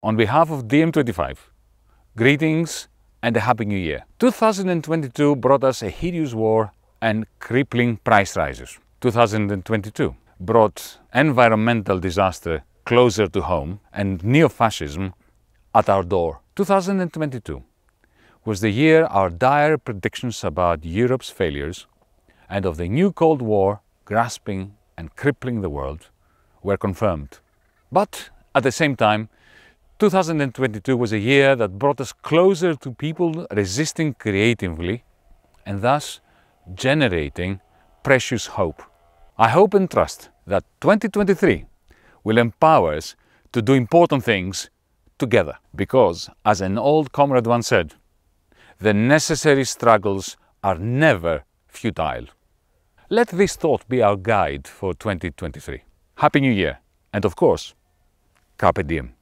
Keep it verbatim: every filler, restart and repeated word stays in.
On behalf of D I E M twenty-five, greetings and a Happy New Year. two thousand twenty-two brought us a hideous war and crippling price rises. two thousand twenty-two brought environmental disaster closer to home and neo-fascism at our door. two thousand twenty-two was the year our dire predictions about Europe's failures and of the new Cold War grasping and crippling the world were confirmed. But at the same time, two thousand twenty-two was a year that brought us closer to people resisting creatively and thus generating precious hope. I hope and trust that twenty twenty-three will empower us to do important things together, because, as an old comrade once said, the necessary struggles are never futile. Let this thought be our guide for twenty twenty-three. Happy New Year, and of course, Carpe Diem.